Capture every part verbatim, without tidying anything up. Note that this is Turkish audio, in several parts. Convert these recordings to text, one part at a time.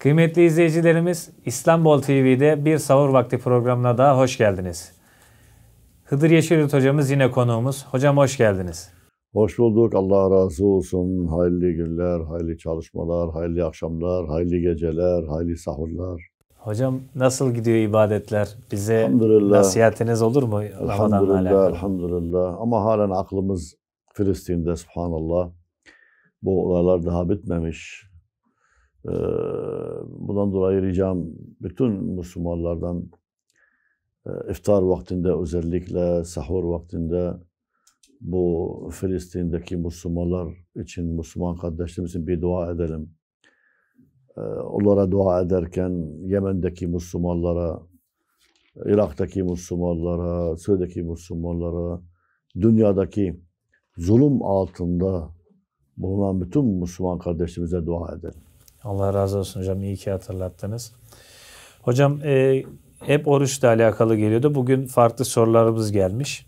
Kıymetli izleyicilerimiz, İstanbul T V'de bir sahur vakti programına daha hoş geldiniz. Hıdır Yeşilyurt hocamız yine konuğumuz. Hocam hoş geldiniz. Hoş bulduk. Allah razı olsun. Hayırlı günler, hayırlı çalışmalar, hayırlı akşamlar, hayırlı geceler, hayırlı sahurlar. Hocam nasıl gidiyor ibadetler? Bize nasihatiniz olur mu? Elhamdülillah, elhamdülillah. Ama halen aklımız Filistin'de, subhanallah. Bu olaylar daha bitmemiş. Ee, bundan dolayı ricam bütün Müslümanlardan e, iftar vaktinde, özellikle sahur vaktinde bu Filistin'deki Müslümanlar için, Müslüman kardeşlerimiz için bir dua edelim. Ee, onlara dua ederken Yemen'deki Müslümanlara, Irak'taki Müslümanlara, Suriye'deki Müslümanlara, dünyadaki zulüm altında bulunan bütün Müslüman kardeşlerimize dua edelim. Allah razı olsun hocam. İyi ki hatırlattınız. Hocam e, hep oruçla alakalı geliyordu. Bugün farklı sorularımız gelmiş.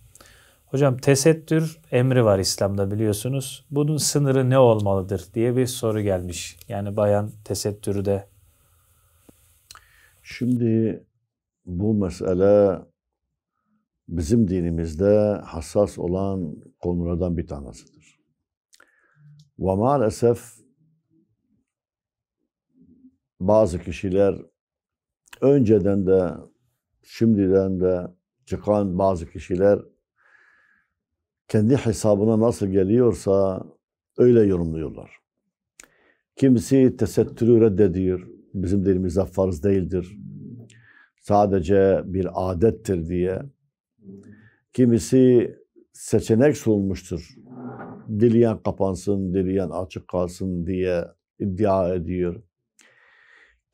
Hocam tesettür emri var İslam'da, biliyorsunuz. Bunun sınırı ne olmalıdır diye bir soru gelmiş. Yani bayan tesettürü de. Şimdi bu mesele bizim dinimizde hassas olan konulardan bir tanesidir. Ve maalesef bazı kişiler önceden de şimdiden de çıkan bazı kişiler kendi hesabına nasıl geliyorsa öyle yorumluyorlar. Kimisi tesettürü reddediyor. Bizim dilimizde farz değildir, sadece bir adettir diye. Kimisi seçenek sunmuştur. Dileyen kapansın, dileyen açık kalsın diye iddia ediyor.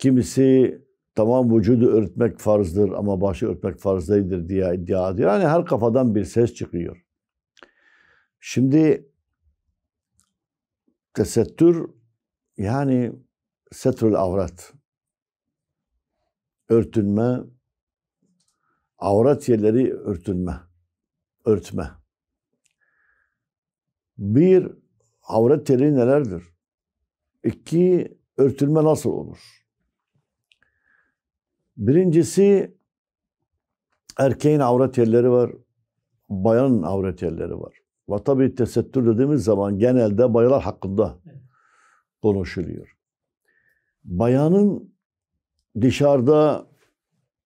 Kimisi tamam vücudu örtmek farzdır ama başı örtmek farz değildir diye iddia ediyor. Yani her kafadan bir ses çıkıyor. Şimdi tesettür, yani setrül avret, örtünme, avret yerleri örtünme, örtme. Bir, avret yeri nelerdir? İki, örtünme nasıl olur? Birincisi, erkeğin avret yerleri var, bayanın avret yerleri var. Ve tabii tesettür dediğimiz zaman genelde bayanlar hakkında konuşuluyor. Bayanın dışarıda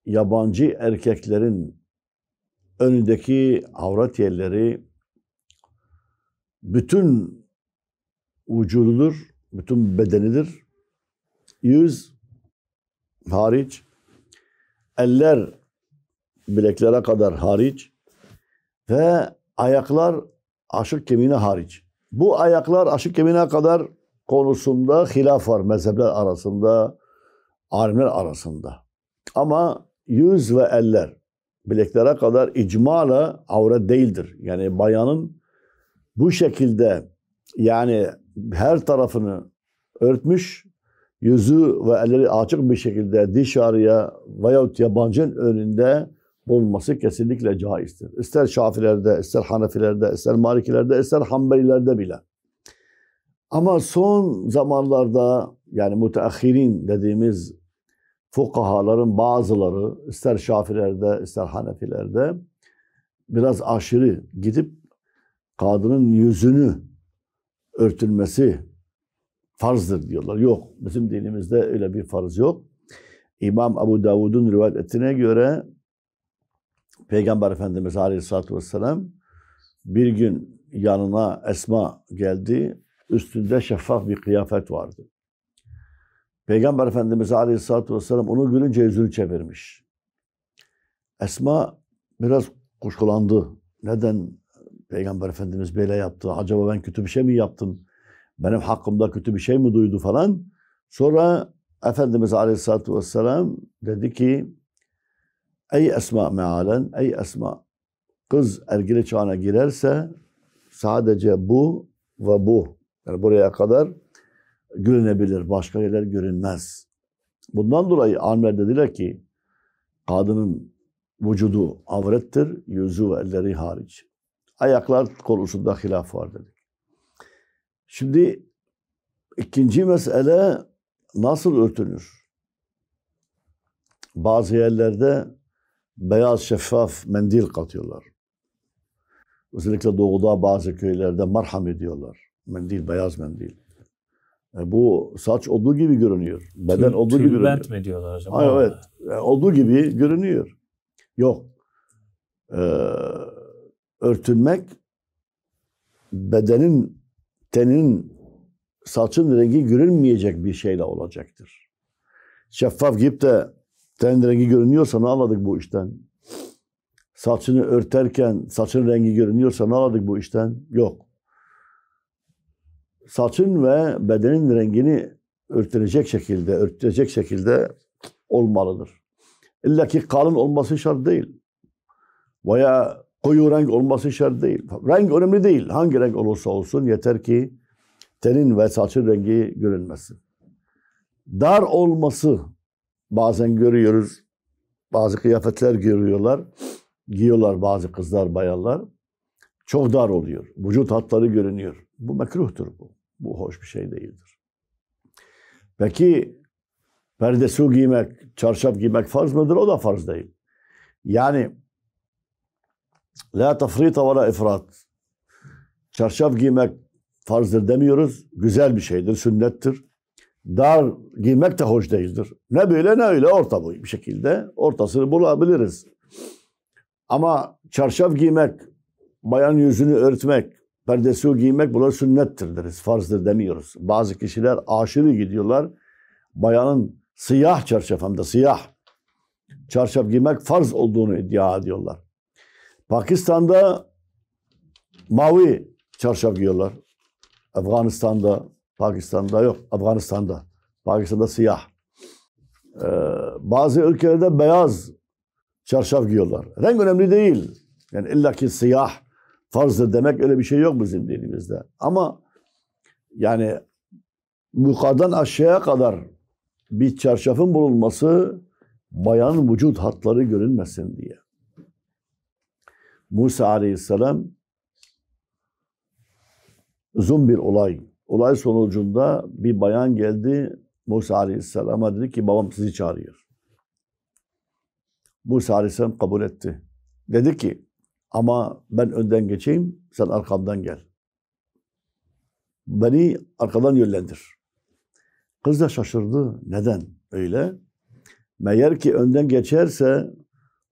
yabancı erkeklerin önündeki avret yerleri bütün vücududur, bütün bedenidir. Yüz hariç, eller bileklere kadar hariç ve ayaklar aşık kemiğine hariç. Bu ayaklar aşık kemiğine kadar konusunda hilaf var mezhepler arasında, alimler arasında. Ama yüz ve eller bileklere kadar icmala avret değildir. Yani bayanın bu şekilde, yani her tarafını örtmüş, yüzü ve elleri açık bir şekilde dışarıya veyahut yabancının önünde bulunması kesinlikle caizdir. İster Şafilerde, ister Hanefilerde, ister Malikilerde, ister Hanbalilerde bile. Ama son zamanlarda, yani müteahhirin dediğimiz fukahaların bazıları, ister Şafilerde, ister Hanefilerde biraz aşırı gidip kadının yüzünü örtülmesi farzdır diyorlar. Yok, bizim dinimizde öyle bir farz yok. İmam Ebu Davud'un rivayet ettiğine göre Peygamber Efendimiz Aleyhisselatü Vesselam bir gün yanına Esma geldi. Üstünde şeffaf bir kıyafet vardı. Peygamber Efendimiz Aleyhisselatü Vesselam onu görünce yüzünü çevirmiş. Esma biraz kuşkulandı. Neden Peygamber Efendimiz böyle yaptı? Acaba ben kötü bir şey mi yaptım? Benim hakkımda kötü bir şey mi duydu falan. Sonra Efendimiz Aleyhisselatü Vesselam dedi ki, ey Esma mealen, ey Esma, kız ergili çağına girerse sadece bu ve bu, yani buraya kadar görünebilir, başka yerler görünmez. Bundan dolayı alimler dediler ki kadının vücudu avrettir, yüzü ve elleri hariç. Ayaklar konusunda hilaf var dedi. Şimdi ikinci mesele, nasıl örtünür? Bazı yerlerde beyaz şeffaf mendil katıyorlar. Özellikle doğuda bazı köylerde marham ediyorlar. Mendil, beyaz mendil. E bu saç olduğu gibi görünüyor. Beden Tül, olduğu gibi görünüyor. Tülbent mi diyorlar acaba? Hayır, evet. Yani olduğu gibi görünüyor. Yok. Ee, örtünmek bedenin, tenin, saçın rengi görünmeyecek bir şeyle olacaktır. Şeffaf gibi de ten rengi görünüyorsa ne anladık bu işten? Saçını örterken saçın rengi görünüyorsa ne anladık bu işten? Yok. Saçın ve bedenin rengini örtülecek şekilde, örtülecek şekilde olmalıdır. İlla ki kalın olması şart değil. Veya koyu renk olması şart değil. Renk önemli değil. Hangi renk olursa olsun yeter ki tenin ve saçın rengi görünmesin. Dar olması bazen görüyoruz. Bazı kıyafetler görüyorlar. Giyiyorlar bazı kızlar, bayanlar. Çok dar oluyor. Vücut hatları görünüyor. Bu mekruhtur bu. Bu hoş bir şey değildir. Peki perdesu giymek, çarşaf giymek farz mıdır? O da farz değil. Yani la tafrita ve la ifrat. Çarşaf giymek farzdır demiyoruz. Güzel bir şeydir, sünnettir. Dar giymek de hoş değildir. Ne böyle ne öyle, orta boy bir şekilde ortasını bulabiliriz. Ama çarşaf giymek, bayan yüzünü örtmek, perdesu giymek bunlar sünnettir deriz. Farzdır demiyoruz. Bazı kişiler aşırı gidiyorlar. Bayanın siyah çarşaf, hem de siyah çarşaf giymek farz olduğunu iddia ediyorlar. Pakistan'da mavi çarşaf giyiyorlar. Afganistan'da, Pakistan'da yok. Afganistan'da. Pakistan'da siyah. Ee, bazı ülkelerde beyaz çarşaf giyiyorlar. Renk önemli değil. Yani illaki siyah farzdır demek öyle bir şey yok bizim dinimizde. Ama yani yukarıdan aşağıya kadar bir çarşafın bulunması bayan vücut hatları görünmesin diye. Musa aleyhisselam uzun bir olay. Olay sonucunda bir bayan geldi Musa aleyhisselama, dedi ki babam sizi çağırıyor. Musa aleyhisselam kabul etti. Dedi ki ama ben önden geçeyim, sen arkamdan gel. Beni arkadan yönlendir. Kız da şaşırdı. Neden öyle? Meğer ki önden geçerse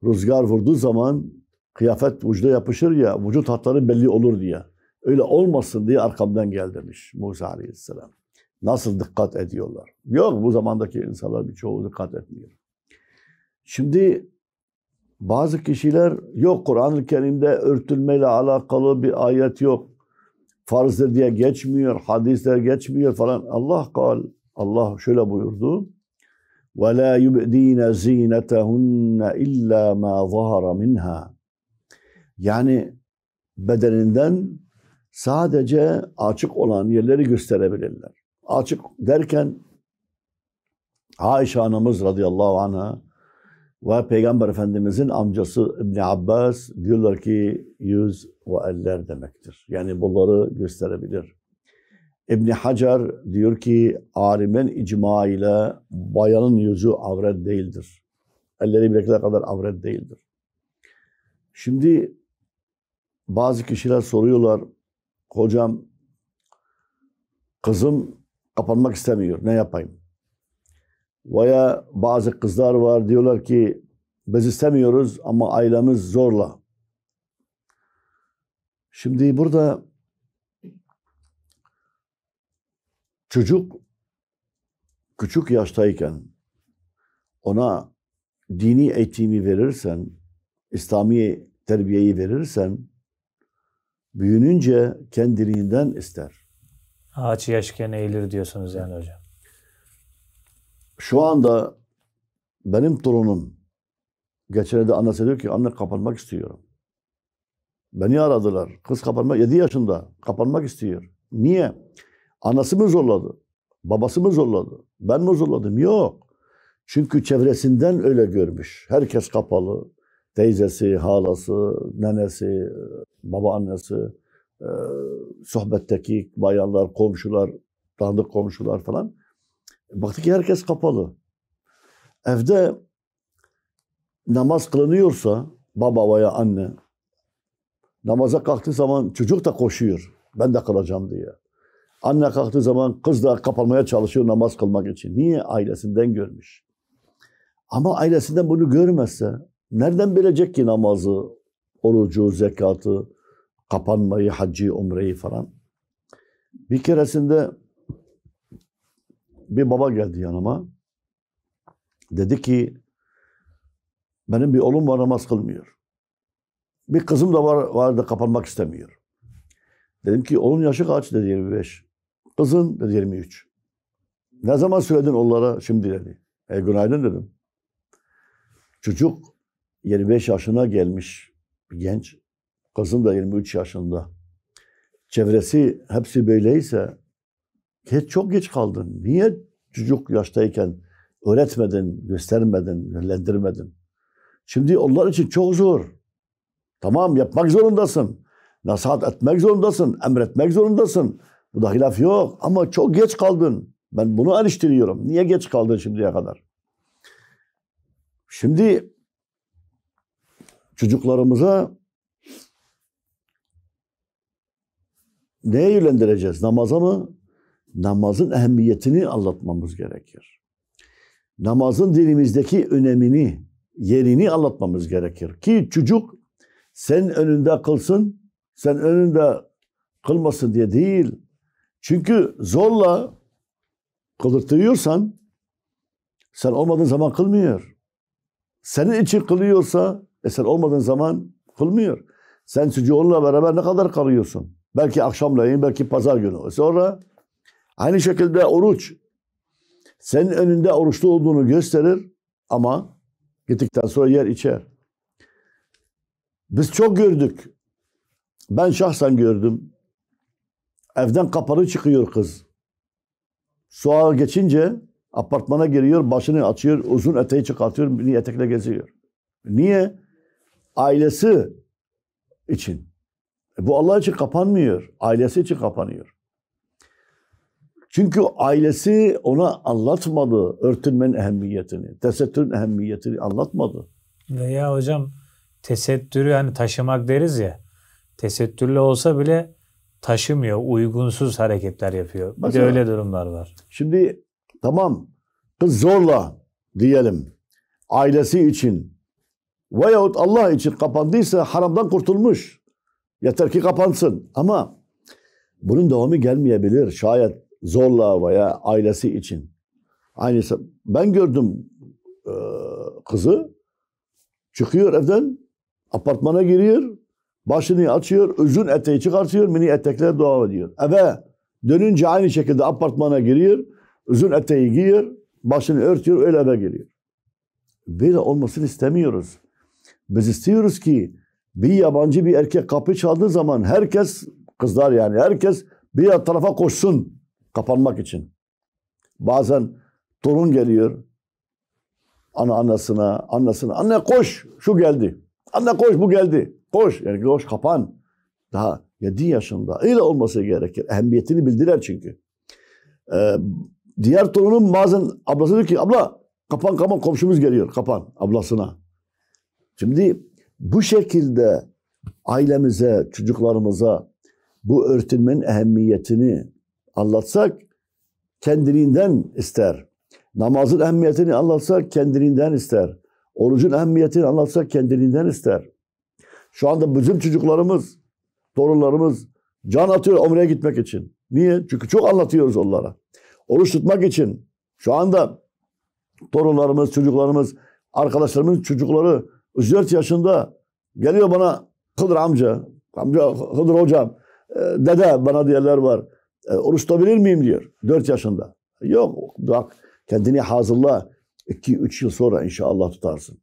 rüzgar vurduğu zaman kıyafet vücuda yapışır ya, vücut hatları belli olur diye. Öyle olmasın diye arkamdan gel demiş Musa aleyhisselam. Nasıl dikkat ediyorlar? Yok, bu zamandaki insanlar birçoğu dikkat etmiyor. Şimdi bazı kişiler yok, Kur'an-ı Kerim'de örtülmeyle alakalı bir ayet yok. Farzdır diye geçmiyor, hadisler geçmiyor falan. Allah kal, Allah şöyle buyurdu. وَلَا يُبْد۪ينَ زِينَتَهُنَّ اِلَّا مَا ظَهَرَ مِنْهَا. Yani bedeninden sadece açık olan yerleri gösterebilirler. Açık derken Aişe anamız radıyallahu anha ve Peygamber Efendimiz'in amcası İbn-i Abbas diyorlar ki yüz ve eller demektir. Yani bunları gösterebilir. İbn-i Hacer diyor ki alimin icma ile bayanın yüzü avret değildir. Elleri bileklere kadar avret değildir. Şimdi bazı kişiler soruyorlar, hocam kızım kapanmak istemiyor, ne yapayım? Veya bazı kızlar var diyorlar ki biz istemiyoruz ama ailemiz zorla. Şimdi burada çocuk küçük yaştayken ona dini eğitimi verirsen, İslami terbiyeyi verirsen büyününce kendiliğinden ister. Ağaç yaşken eğilir diyorsunuz yani hocam. Şu anda benim torunum geçen de annesi diyor ki anne kapanmak istiyorum. Beni aradılar. Kız kapanmak, yedi yaşında kapanmak istiyor. Niye? Anası mı zorladı? Babası mı zorladı? Ben mi zorladım? Yok. Çünkü çevresinden öyle görmüş. Herkes kapalı. Teyzesi, halası, nenesi, babaannesi, e, sohbetteki bayanlar, komşular, tanıdık komşular falan. Baktı ki herkes kapalı. Evde namaz kılınıyorsa baba veya anne, namaza kalktığı zaman çocuk da koşuyor. Ben de kılacağım diye. Anne kalktığı zaman kız da kapanmaya çalışıyor namaz kılmak için. Niye? Ailesinden görmüş. Ama ailesinden bunu görmezse nereden bilecek ki namazı, orucu, zekatı, kapanmayı, haccı, umreyi falan. Bir keresinde bir baba geldi yanıma. Dedi ki benim bir oğlum var, namaz kılmıyor. Bir kızım da var, var da kapanmak istemiyor. Dedim ki oğlun yaşı kaç? Dedi yirmi beş. Kızın? Dedi yirmi üç. Ne zaman söyledin onlara? Şimdi dedi. E günaydın dedim. Çocuk yirmi beş yaşına gelmiş bir genç. Kızın da yirmi üç yaşında. Çevresi hepsi böyleyse hiç çok geç kaldın. Niye çocuk yaştayken öğretmedin, göstermedin, yönlendirmedin? Şimdi onlar için çok zor. Tamam, yapmak zorundasın. Nasihat etmek zorundasın, emretmek zorundasın. Bu da hilaf yok ama çok geç kaldın. Ben bunu eleştiriyorum. Niye geç kaldın şimdiye kadar? Şimdi çocuklarımıza neye yönlendireceğiz? Namaza mı? Namazın ehemmiyetini anlatmamız gerekir. Namazın dinimizdeki önemini, yerini anlatmamız gerekir. Ki çocuk sen önünde kılsın, sen önünde kılmasın diye değil. Çünkü zorla kıldırtıyorsan sen olmadığın zaman kılmıyor. Senin için kılıyorsa e sen olmadığın zaman kılmıyor. Sen çocuğunla beraber ne kadar kalıyorsun? Belki akşamleyin, belki pazar günü. Sonra aynı şekilde oruç. Senin önünde oruçlu olduğunu gösterir ama gittikten sonra yer içer. Biz çok gördük. Ben şahsen gördüm. Evden kapalı çıkıyor kız. Soğuğa geçince apartmana giriyor, başını açıyor, uzun eteği çıkartıyor, mini etekle geziyor. Niye? Ailesi için. E bu Allah için kapanmıyor. Ailesi için kapanıyor. Çünkü ailesi ona anlatmadı örtünmenin ehemmiyetini, tesettürün ehemmiyetini anlatmadı. Veya hocam tesettürü hani taşımak deriz ya, tesettürlü olsa bile taşımıyor, uygunsuz hareketler yapıyor. Bir de öyle durumlar var. Şimdi tamam, kız zorla diyelim ailesi için veyahut Allah için kapandıysa haramdan kurtulmuş. Yeter ki kapansın ama bunun devamı gelmeyebilir şayet zorla veya ailesi için. Aynısı ben gördüm, e, kızı çıkıyor evden, apartmana giriyor, başını açıyor, uzun eteği çıkartıyor, mini etekler devam ediyor. Eve dönünce aynı şekilde apartmana giriyor, uzun eteği giyiyor, başını örtüyor, öyle eve giriyor. Böyle olmasını istemiyoruz. Biz istiyoruz ki bir yabancı bir erkek kapı çaldığı zaman herkes, kızlar yani herkes bir tarafa koşsun kapanmak için. Bazen torun geliyor, ana anasına, annesine, anne koş şu geldi, anne koş bu geldi, koş yani koş kapan. Daha yedi yaşında öyle olması gerekir. Ehemmiyetini bildiler çünkü. Ee, diğer torunun bazen ablası diyor ki abla kapan kapan komşumuz geliyor, kapan ablasına. Şimdi bu şekilde ailemize, çocuklarımıza bu örtünmenin ehemmiyetini anlatsak kendiliğinden ister. Namazın ehemmiyetini anlatsak kendiliğinden ister. Orucun ehemmiyetini anlatsak kendiliğinden ister. Şu anda bizim çocuklarımız, torunlarımız can atıyor umreye gitmek için. Niye? Çünkü çok anlatıyoruz onlara. Oruç tutmak için. Şu anda torunlarımız, çocuklarımız, arkadaşlarımız çocukları üç dört yaşında geliyor bana Hıdır amca, amca Hıdır hocam, dede bana diyenler var. Oruç tutabilir miyim diyor dört yaşında. Yok bak kendini hazırla, iki üç yıl sonra inşallah tutarsın.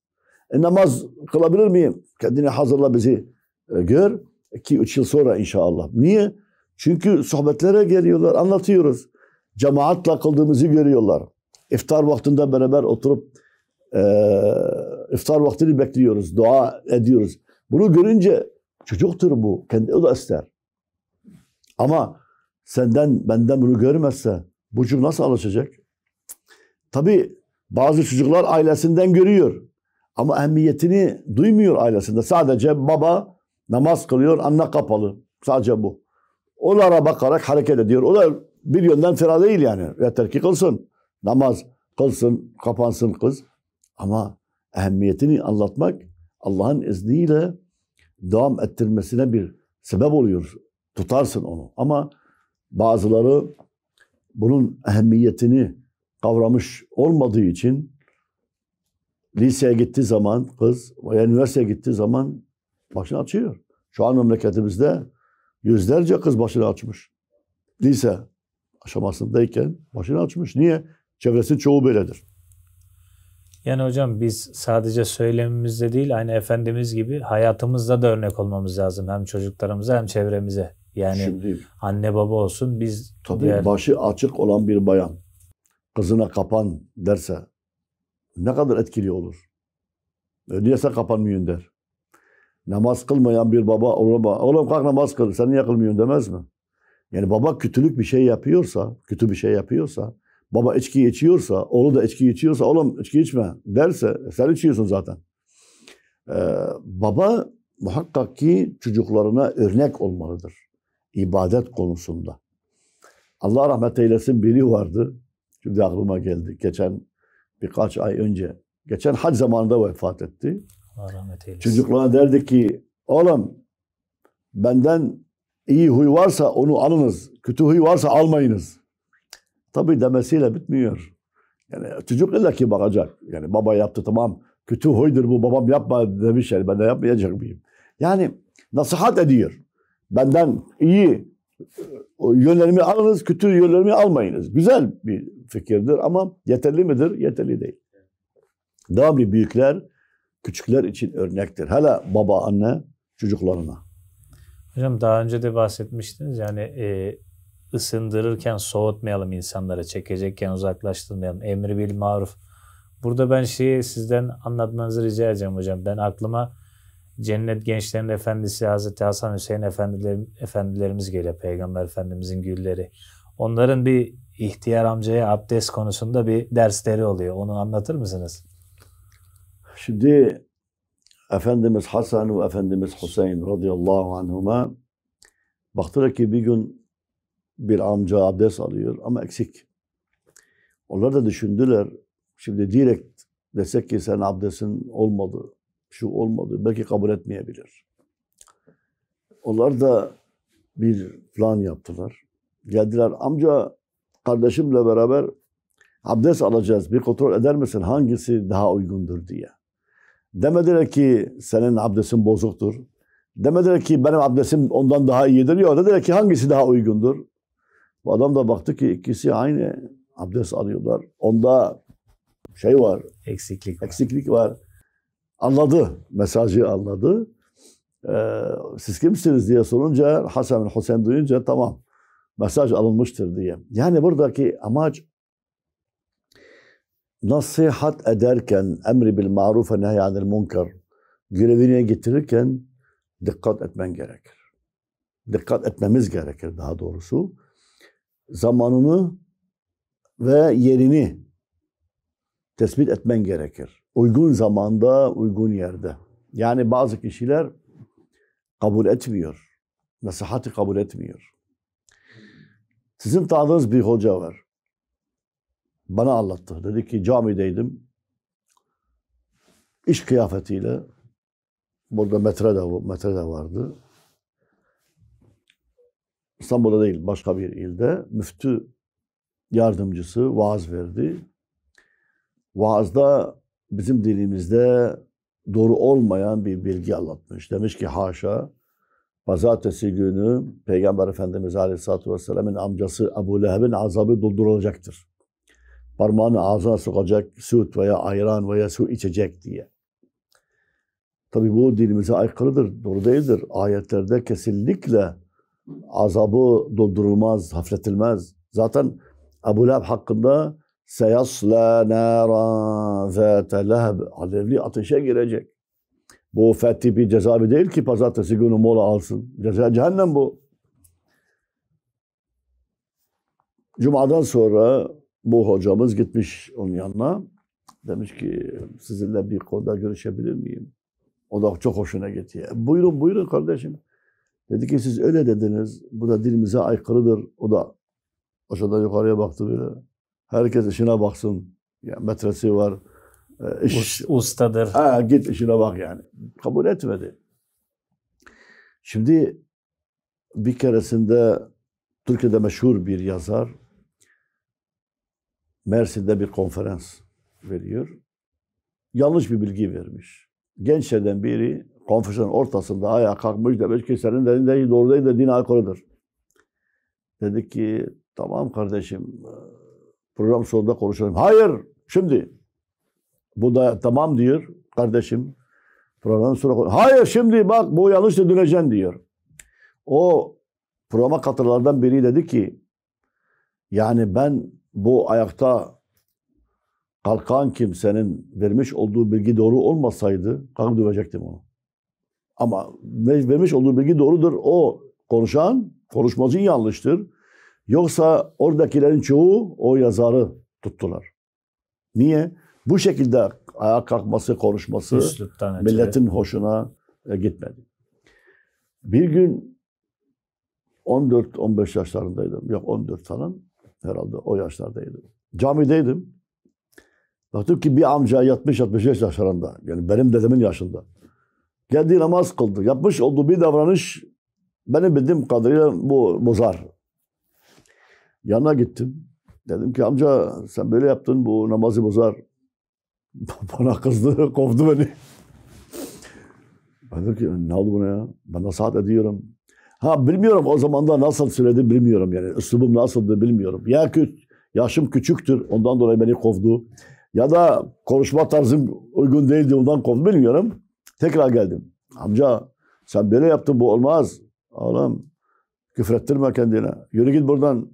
E, namaz kılabilir miyim? Kendini hazırla bizi gör, iki üç yıl sonra inşallah. Niye? Çünkü sohbetlere geliyorlar, anlatıyoruz. Cemaatle kıldığımızı görüyorlar. İftar vaktinde beraber oturup e, iftar vaktini bekliyoruz, dua ediyoruz. Bunu görünce çocuktur bu, kendi o da ister. Ama senden, benden bunu görmezse bu çocuk nasıl alışacak? Tabii bazı çocuklar ailesinden görüyor. Ama ehemmiyetini duymuyor ailesinde. Sadece baba namaz kılıyor, anne kapalı. Sadece bu. Onlara bakarak hareket ediyor. O da bir yönden fena değil yani. Yeter ki kılsın. Namaz kılsın, kapansın kız. Ama ehemmiyetini anlatmak Allah'ın izniyle devam ettirmesine bir sebep oluyor. Tutarsın onu. Ama bazıları bunun ehemmiyetini kavramış olmadığı için liseye gittiği zaman kız veya üniversiteye gittiği zaman başını açıyor. Şu an memleketimizde yüzlerce kız başını açmış. Lise aşamasındayken başını açmış. Niye? Çevresi çoğu böyledir. Yani hocam biz sadece söylemimizde değil, aynı Efendimiz gibi hayatımızda da örnek olmamız lazım. Hem çocuklarımıza hem çevremize. Yani şimdi, anne baba olsun biz... Tabii diğer... başı açık olan bir bayan kızına kapan derse ne kadar etkili olur? Niye sen kapanmıyorsun der. Namaz kılmayan bir baba, oğlum kalk namaz kıl, sen niye kılmıyorsun demez mi? Yani baba kötülük bir şey yapıyorsa, kötü bir şey yapıyorsa, baba içki içiyorsa, oğlu da içki içiyorsa, oğlum içki içme derse, sen içiyorsun zaten. Ee, baba muhakkak ki çocuklarına örnek olmalıdır. İbadet konusunda. Allah rahmet eylesin biri vardı. Şimdi aklıma geldi. Geçen birkaç ay önce. Geçen hac zamanında vefat etti. Allah rahmet eylesin. Çocuklarına derdi ki, oğlum benden iyi huy varsa onu alınız. Kötü huy varsa almayınız. Tabii demesiyle bitmiyor. Yani çocuk illa ki bakacak. Yani baba yaptı tamam. Kötü huydur bu, babam yapma demiş yani ben de yapmayacak mıyım? Yani nasihat ediyor. Benden iyi yönlerimi alınız, kötü yönlerimi almayınız. Güzel bir fikirdir ama yeterli midir? Yeterli değil. Devamlı büyükler, küçükler için örnektir. Hele baba, anne çocuklarına. Hocam daha önce de bahsetmiştiniz yani e, ısındırırken soğutmayalım insanlara, çekecekken uzaklaştırmayalım, emri bil maruf. Burada ben şeyi sizden anlatmanızı rica edeceğim hocam. Ben aklıma Cennet Gençlerin Efendisi Hazreti Hasan Hüseyin Efendilerim, Efendilerimiz geliyor. Peygamber Efendimizin gülleri. Onların bir ihtiyar amcaya abdest konusunda bir dersleri oluyor. Onu anlatır mısınız? Şimdi Efendimiz Hasan ve Efendimiz Hüseyin radıyallahu anhuma baktılar ki bir gün bir amca abdest alıyor ama eksik. Onlar da düşündüler. Şimdi direkt desek ki sen abdestin olmadı, şu olmadı, belki kabul etmeyebilir. Onlar da bir plan yaptılar. Geldiler, amca kardeşimle beraber abdest alacağız, bir kontrol eder misin hangisi daha uygundur diye. Demediler ki senin abdestin bozuktur. Demediler ki benim abdestim ondan daha iyidir. Yok, dediler ki hangisi daha uygundur. Bu adam da baktı ki ikisi aynı abdest alıyorlar. Onda şey var, eksiklik var. Eksiklik var. Anladı, mesajı anladı. Ee, siz kimsiniz diye sorunca, Hasan ve Hüseyin duyunca tamam, mesaj alınmıştır diye. Yani buradaki amaç, nasihat ederken, emri bil maruf ve nehyanil munkar, görevine getirirken dikkat etmen gerekir. Dikkat etmemiz gerekir daha doğrusu. Zamanını ve yerini tespit etmen gerekir. Uygun zamanda, uygun yerde. Yani bazı kişiler kabul etmiyor. Nasihati kabul etmiyor. Sizin tanıdığınız bir hoca var. Bana anlattı. Dedi ki camideydim. İş kıyafetiyle. Burada metre de, metre de vardı. İstanbul'da değil, başka bir ilde. Müftü yardımcısı vaaz verdi. Vaazda bizim dilimizde doğru olmayan bir bilgi anlatmış. Demiş ki haşa, pazartesi günü Peygamber Efendimiz Aleyhisselatü Vesselam'ın amcası Ebu Leheb'in azabı durdurulacaktır. Parmağını ağzına sokacak, süt veya ayran veya su içecek diye. Tabii bu dilimize aykırıdır, doğru değildir. Ayetlerde kesinlikle azabı durdurulmaz, hafifletilmez. Zaten Ebu Leheb hakkında سَيَصْلَى نَارًا ذَاتَ لَهَبٍ alevli ateşe girecek. Bu fethi bir cezaevi değil ki pazartesi günü mola alsın. Ceza, cehennem bu. Cuma'dan sonra bu hocamız gitmiş onun yanına. Demiş ki sizinle bir konuda görüşebilir miyim? O da çok hoşuna gitti. Buyurun buyurun kardeşim. Dedi ki siz öyle dediniz. Bu da dilimize aykırıdır. O da aşağıdan yukarıya baktı böyle. Herkes işine baksın. Yani metresi var. İş, Ustadır. Ha, git işine bak yani. Kabul etmedi. Şimdi bir keresinde Türkiye'de meşhur bir yazar Mersin'de bir konferans veriyor. Yanlış bir bilgi vermiş. Gençlerden biri konferansın ortasında ayağa kalkmış demiş ki senin dediğin değil, doğru değil de din aykırıdır. Dedi ki tamam kardeşim program sonunda konuşalım. Hayır şimdi. Bu da tamam diyor kardeşim. Programın sonra hayır şimdi bak bu yanlışla döneceksin diyor. O programa katılardan biri dedi ki yani ben bu ayakta kalkan kimsenin vermiş olduğu bilgi doğru olmasaydı kalkıp dövecektim onu. Ama vermiş olduğu bilgi doğrudur. O konuşan konuşmacı yanlıştır. Yoksa oradakilerin çoğu o yazarı tuttular. Niye? Bu şekilde ayağa kalkması, konuşması milletin hoşuna gitmedi. Bir gün on dört on beş yaşlarındaydım. Yok on dört falan herhalde o yaşlardaydım. Camideydim. Baktım ki bir amca yatmış yetmiş beş yaşlarında. Yani benim dedemin yaşında. Geldi namaz kıldı. Yapmış olduğu bir davranış benim bildiğim kadarıyla bu bozar. Yanına gittim. Dedim ki amca sen böyle yaptın bu namazı bozar. Bana kızdı, kovdu beni. Ben dedim ki ne oldu buna ya? Ben nasihat ediyorum. Ha bilmiyorum o zaman da nasıl söyledi bilmiyorum yani. Üslubum nasıldı bilmiyorum. Ya yaşım küçüktür ondan dolayı beni kovdu. Ya da konuşma tarzım uygun değildi ondan kovdu bilmiyorum. Tekrar geldim. Amca sen böyle yaptın bu olmaz. Oğlum küfrettirme kendine. Yürü git buradan.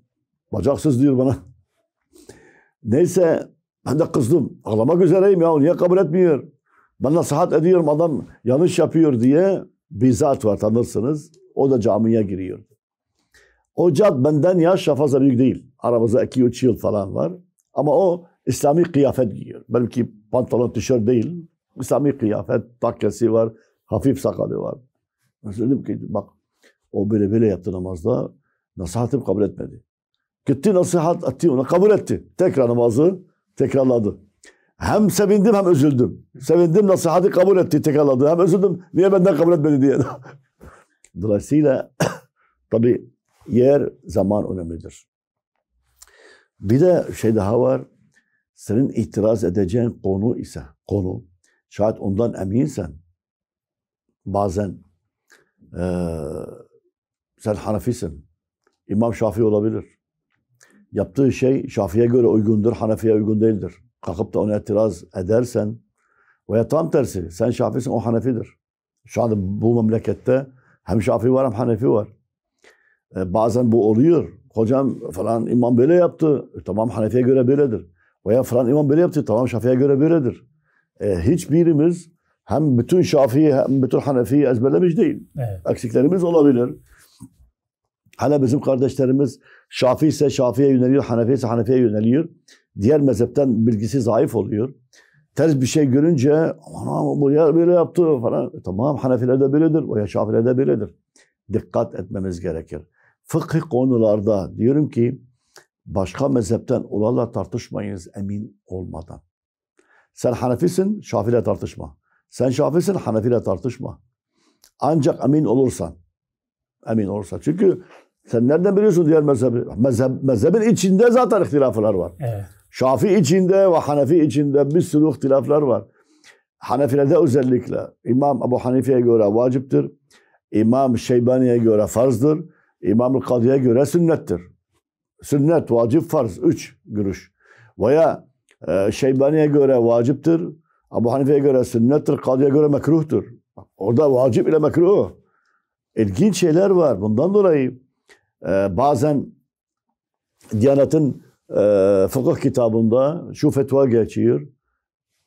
Bacaksız diyor bana. Neyse. Ben de kızdım. Ağlamak üzereyim ya. Niye kabul etmiyor? Ben nasihat ediyorum. Adam yanlış yapıyor diye bir zat var tanırsınız. O da camiye giriyor. O zat benden yaşça fazla büyük değil. Aramızda iki üç yıl falan var. Ama o İslami kıyafet giyiyor. Belki pantolon, tişört değil. İslami kıyafet, takkesi var. Hafif sakalı var. Ben dedim ki bak o böyle böyle yaptı namazda. Nasihatim kabul etmedi. Gitti nasihat etti ona. Kabul etti. Tekrar namazı tekrarladı. Hem sevindim hem üzüldüm. Sevindim nasihati kabul etti, tekrarladı. Hem üzüldüm, niye benden kabul etmedi diye. Dolayısıyla tabii yer, zaman önemlidir. Bir de şey daha var. Senin itiraz edeceğin konu ise, konu, şayet ondan eminsen, bazen e, sen Hanefisin, İmam Şafi olabilir. Yaptığı şey Şafi'ye göre uygundur, Hanefi'ye uygun değildir. Kalkıp da ona itiraz edersen veya tam tersi, sen Şafi'sin, o Hanefi'dir. Şu anda bu memlekette hem Şafi var hem Hanefi var. Ee, bazen bu oluyor. Hocam falan imam böyle yaptı, e, tamam Hanefi'ye göre böyledir. Veya falan imam böyle yaptı, tamam Şafi'ye göre böyledir. Ee, hiçbirimiz hem bütün Şafi'yi hem bütün Hanefi'yi ezberlemiş değil. Evet. Eksiklerimiz olabilir. Hala bizim kardeşlerimiz Şafi ise Şafi'ye yöneliyor, Hanefi ise Hanefi'ye yöneliyor. Diğer mezhepten bilgisi zayıf oluyor. Ters bir şey görünce, aman bu ya böyle yaptı falan. E, tamam Hanefiler de böyledir, o ya Şafiler de böyledir. Dikkat etmemiz gerekir. Fıkhi konularda diyorum ki, başka mezhepten olanla tartışmayınız emin olmadan. Sen Hanefisin, Şafi'yle tartışma. Sen Şafisin, Hanefi'yle tartışma. Ancak emin olursan, emin olursan. Çünkü sen nereden biliyorsun diğer mezhebi? Mezheb, mezhebin içinde zaten ihtilaflar var. Evet. Şafi içinde ve Hanefi içinde bir sürü ihtilaflar var. Hanefilerde özellikle İmam Ebu Hanife'ye göre vaciptir. İmam Şeybani'ye göre farzdır. İmam-ı Kadı'ya göre sünnettir. Sünnet, vacip, farz. Üç görüş. Veya e, Şeybani'ye göre vaciptir. Ebu Hanife'ye göre sünnettir. Kadı'ya göre mekruhtur. Orada vacip ile mekruh. İlginç şeyler var. Bundan dolayı Ee, bazen Diyanet'in e, fıkıh kitabında şu fetva geçiyor.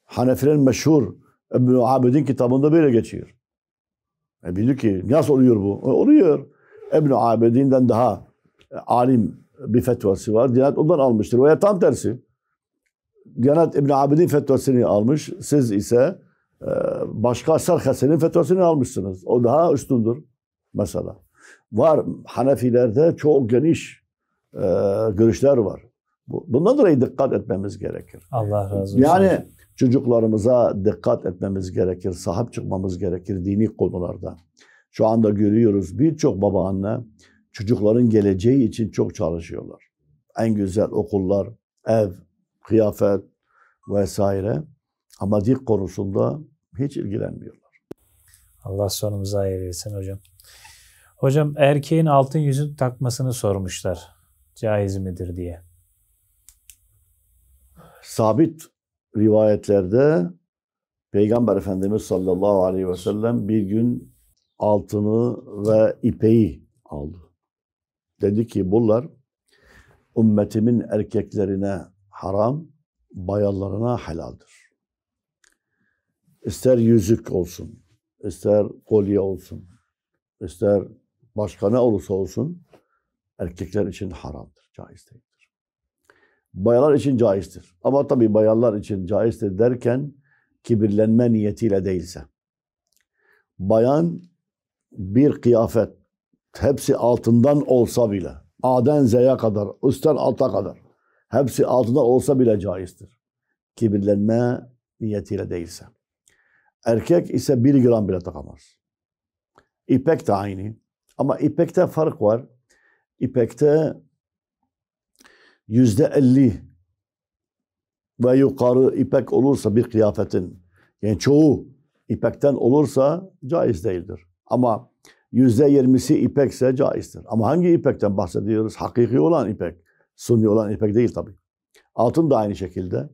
Hanefilerin meşhur İbn Abidin kitabında böyle geçiyor. E, biliyor ki nasıl oluyor bu? E, oluyor. İbn Abidin'den daha e, alim bir fetvası var. Diyanet ondan almıştır. Veya tam tersi. Diyanet İbn Abidin fetvasını almış. Siz ise e, başka Sel-Hasen'in fetvasını almışsınız. O daha üstündür mesela. Var Hanefilerde çok geniş e, görüşler var. Bundan dolayı dikkat etmemiz gerekir. Allah razı olsun. Yani çocuklarımıza dikkat etmemiz gerekir. Sahip çıkmamız gerekir dini konularda. Şu anda görüyoruz birçok babaanne çocukların geleceği için çok çalışıyorlar. En güzel okullar, ev, kıyafet vesaire. Ama din konusunda hiç ilgilenmiyorlar. Allah sonumuza hayır etsin hocam. Hocam erkeğin altın yüzük takmasını sormuşlar. Caiz midir diye. Sabit rivayetlerde Peygamber Efendimiz sallallahu aleyhi ve sellem bir gün altını ve ipeyi aldı. Dedi ki bunlar ümmetimin erkeklerine haram, bayanlarına helaldir. İster yüzük olsun, ister kolye olsun, ister başka ne olursa olsun erkekler için haramdır, caiz değil. Bayanlar için caizdir. Ama tabii bayanlar için caizdir derken kibirlenme niyetiyle değilse. Bayan bir kıyafet hepsi altından olsa bile, A'den Z'ye kadar, üstten alta kadar hepsi altından olsa bile caizdir. Kibirlenme niyetiyle değilse. Erkek ise bir gram bile takamaz. İpek de aynı. Ama ipekte fark var. İpekte Yüzde elli ve yukarı ipek olursa bir kıyafetin, yani çoğu ipekten olursa caiz değildir. Ama yüzde yirmisi ipekse caizdir. Ama hangi ipekten bahsediyoruz? Hakiki olan ipek, suni olan ipek değil tabii. Altın da aynı şekilde.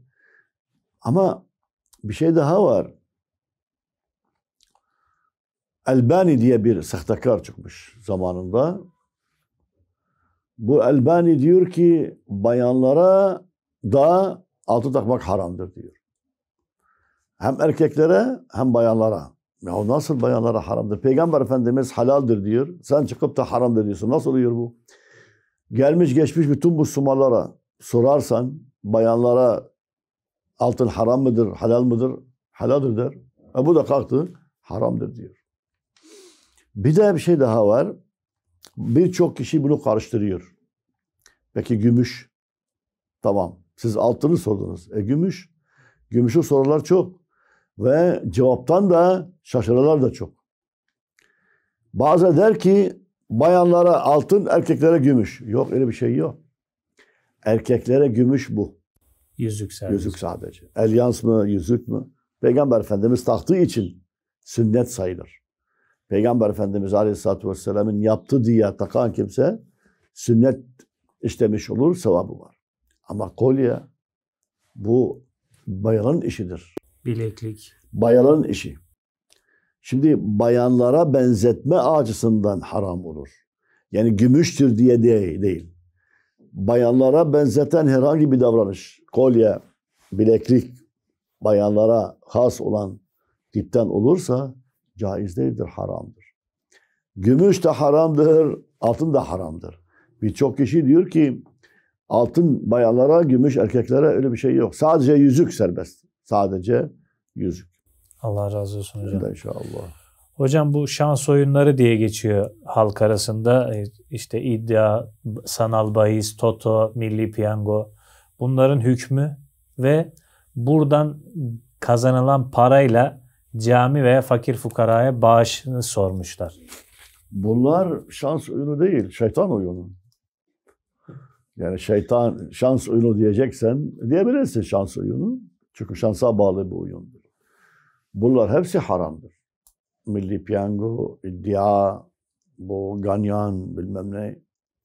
Ama bir şey daha var. Albani diye bir sahtekar çıkmış zamanında. Bu Albani diyor ki bayanlara da altın takmak haramdır diyor. Hem erkeklere hem bayanlara. Ya nasıl bayanlara haramdır? Peygamber Efendimiz halaldir diyor. Sen çıkıp da haramdır diyorsun. Nasıl oluyor bu? Gelmiş geçmiş bütün Müslümanlara sorarsan bayanlara altın haram mıdır, halal mıdır? Halaldir der. E bu da kalktı haramdır diyor. Bir de bir şey daha var. Birçok kişi bunu karıştırıyor. Peki gümüş? Tamam. Siz altını sordunuz. E gümüş? Gümüşü sorular çok. Ve cevaptan da şaşırırlar da çok. Bazı der ki bayanlara altın, erkeklere gümüş. Yok öyle bir şey yok. Erkeklere gümüş bu. Yüzük sadece. Yüzük sadece. Elyans mı, yüzük mü? Peygamber Efendimiz taktığı için sünnet sayılır. Peygamber Efendimiz Aleyhisselatü Vesselam'ın yaptı diye takan kimse sünnet işlemiş olur, sevabı var. Ama kolye bu bayanın işidir. Bileklik. Bayanın işi. Şimdi bayanlara benzetme açısından haram olur. Yani gümüştür diye değil. Bayanlara benzeten herhangi bir davranış, kolye, bileklik bayanlara has olan tipten olursa caiz değildir, haramdır. Gümüş de haramdır, altın da haramdır. Birçok kişi diyor ki altın bayanlara, gümüş erkeklere öyle bir şey yok. Sadece yüzük serbest. Sadece yüzük. Allah razı olsun hocam. İnşallah. Hocam bu şans oyunları diye geçiyor halk arasında. İşte iddia, sanal bahis, toto, milli piyango. Bunların hükmü ve buradan kazanılan parayla cami veya fakir fukaraya bağışını sormuşlar. Bunlar şans oyunu değil, şeytan oyunu. Yani şeytan, şans oyunu diyeceksen diyebilirsin şans oyunu. Çünkü şansa bağlı bir oyundur. Bunlar hepsi haramdır. Milli piyango, iddia, bu ganyan bilmem ne.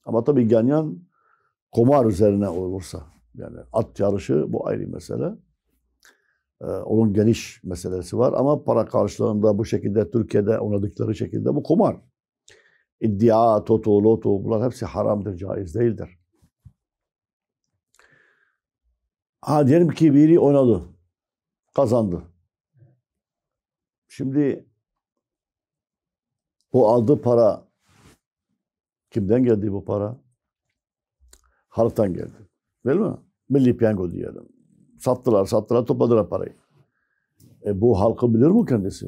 Ama tabii ganyan kumar üzerine olursa. Yani at yarışı bu ayrı mesele. Onun geniş meselesi var ama para karşılığında bu şekilde Türkiye'de oynadıkları şekilde bu kumar. İddia, toto, loto bunlar hepsi haramdır, caiz değildir. Ha diyelim ki biri oynadı, kazandı. Şimdi bu aldığı para, kimden geldi bu para? Halktan geldi. Değil mi? Milli piyango diyelim. sattılar, sattılar, topladılar parayı. E bu halkı bilir mi kendisi?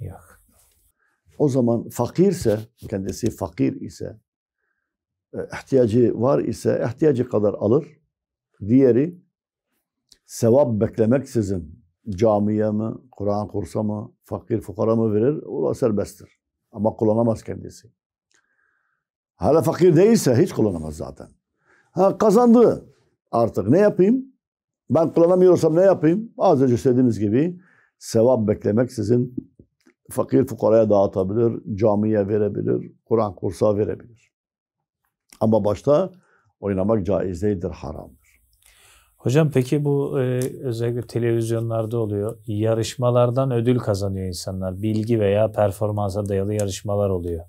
Yok. O zaman fakirse, kendisi fakir ise, ihtiyacı var ise ihtiyacı kadar alır. Diğeri sevap beklemeksizin camiye mi, Kur'an kursa mı, fakir fukara mı verir, o da serbesttir. Ama kullanamaz kendisi. Hala fakir değilse hiç kullanamaz zaten. Ha, kazandı. Artık ne yapayım? Ben kullanamıyorsam ne yapayım? Az önce söylediğimiz gibi sevap beklemeksizin fakir fukaraya dağıtabilir, camiye verebilir, Kur'an kursa verebilir. Ama başta oynamak caiz değildir, haramdır. Hocam peki bu e, özellikle televizyonlarda oluyor. Yarışmalardan ödül kazanıyor insanlar. Bilgi veya performansa dayalı yarışmalar oluyor.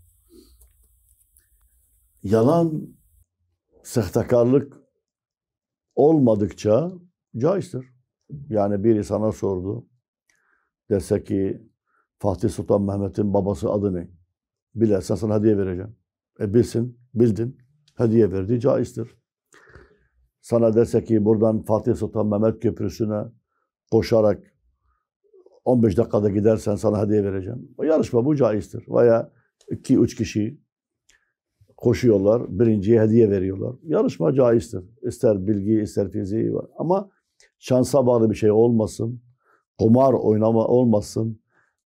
Yalan, sahtekarlık olmadıkça caizdir. Yani biri sana sordu. Derse ki Fatih Sultan Mehmet'in babası adı ne? Bilersen sana hediye vereceğim. E bilsin, bildin. Hediye verdi, caizdir. Sana derse ki buradan Fatih Sultan Mehmet Köprüsü'ne koşarak on beş dakikada gidersen sana hediye vereceğim. O yarışma, bu caizdir. Veya iki üç kişi koşuyorlar, birinciye hediye veriyorlar. Yarışma caizdir. İster bilgi, ister fiziği var. Ama şansa bağlı bir şey olmasın. Kumar oynama olmasın.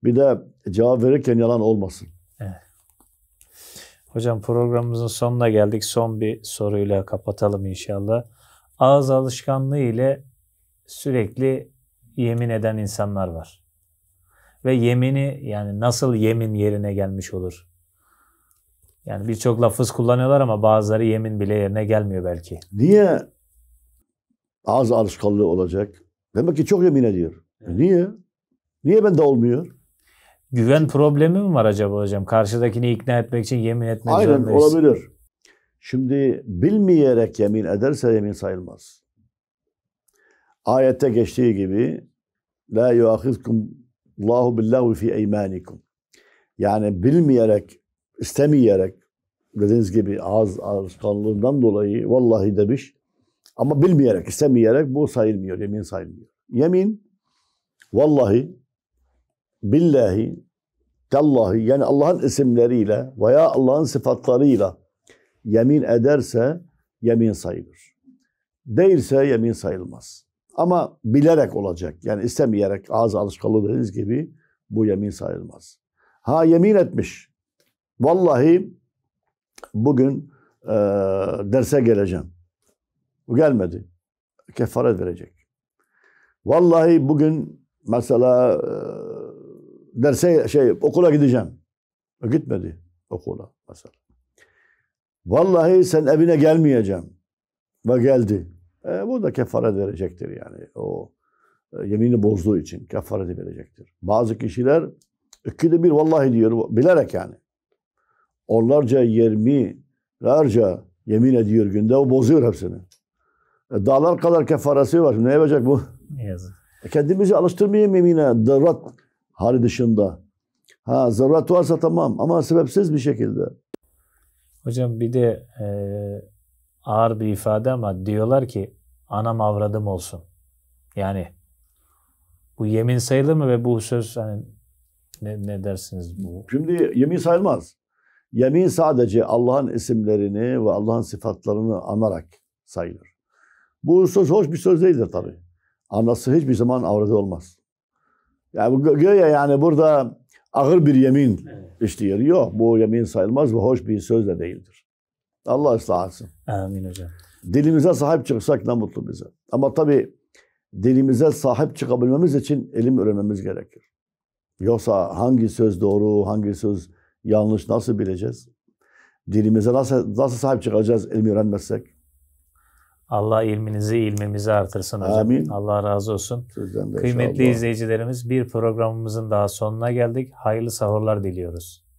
Bir de cevap verirken yalan olmasın. Evet. Hocam programımızın sonuna geldik. Son bir soruyla kapatalım inşallah. Ağız alışkanlığı ile sürekli yemin eden insanlar var. Ve yemini, yani nasıl yemin yerine gelmiş olur? Yani birçok lafız kullanıyorlar ama bazıları yemin bile yerine gelmiyor belki. Niye ağız alışkanlığı olacak? Demek ki çok yemin ediyor. Evet. Niye? Niye bende olmuyor? Güven problemi mi var acaba hocam? Karşıdakini ikna etmek için yemin etmek zorundayız. Aynen, olabilir. Şimdi bilmeyerek yemin ederse yemin sayılmaz. Ayette geçtiği gibi la yuahizkum Allahu billahi fi eymanikum. Yani bilmeyerek, istemeyerek, dediğiniz gibi ağız alışkanlığından dolayı vallahi demiş ama bilmeyerek, istemeyerek bu sayılmıyor, yemin sayılmıyor. Yemin vallahi, billahi, tallahi, yani Allah'ın isimleriyle veya Allah'ın sıfatlarıyla yemin ederse yemin sayılır. Değilse yemin sayılmaz. Ama bilerek olacak. Yani istemeyerek, ağız alışkanlığı dediğiniz gibi bu yemin sayılmaz. Ha yemin etmiş. Vallahi bugün e, derse geleceğim. Bu gelmedi. Kefaret verecek. Vallahi bugün mesela e, derse şey okula gideceğim. O gitmedi okula mesela. Vallahi sen evine gelmeyeceğim. Ve geldi. E, bu da kefaret verecektir yani. O e, yemini bozduğu için kefaret verecektir. Bazı kişiler ikide bir vallahi diyor bilerek yani. Onlarca yirmilerce yemin ediyor günde. O bozuyor hepsini. E, dağlar kadar kefaresi var. Ne yapacak bu? Yazık. E, kendimizi alıştırmayayım yemine. Darat hali dışında. Ha, zaruret varsa tamam ama sebepsiz bir şekilde. Hocam bir de e, ağır bir ifade ama diyorlar ki anam avradım olsun. Yani bu yemin sayılır mı ve bu söz hani ne, ne dersiniz? Bu? Şimdi yemin sayılmaz. Yemin sadece Allah'ın isimlerini ve Allah'ın sıfatlarını anarak sayılır. Bu söz hoş bir söz değildir tabii. Anası hiçbir zaman avradı olmaz. Yani göğe yani burada ağır bir yemin işliyor. Yok, bu yemin sayılmaz ve hoş bir söz de değildir. Allah ıslah etsin. Amin hocam. Dilimize sahip çıksak ne mutlu bize. Ama tabii dilimize sahip çıkabilmemiz için ilim öğrenmemiz gerekir. Yoksa hangi söz doğru, hangi söz yanlış nasıl bileceğiz? Dilimize nasıl, nasıl sahip çıkacağız ilmi öğrenmezsek? Allah ilminizi, ilmimizi artırsın hocam. Amin. Allah razı olsun. Kıymetli inşallah izleyicilerimiz, bir programımızın daha sonuna geldik. Hayırlı sahurlar diliyoruz.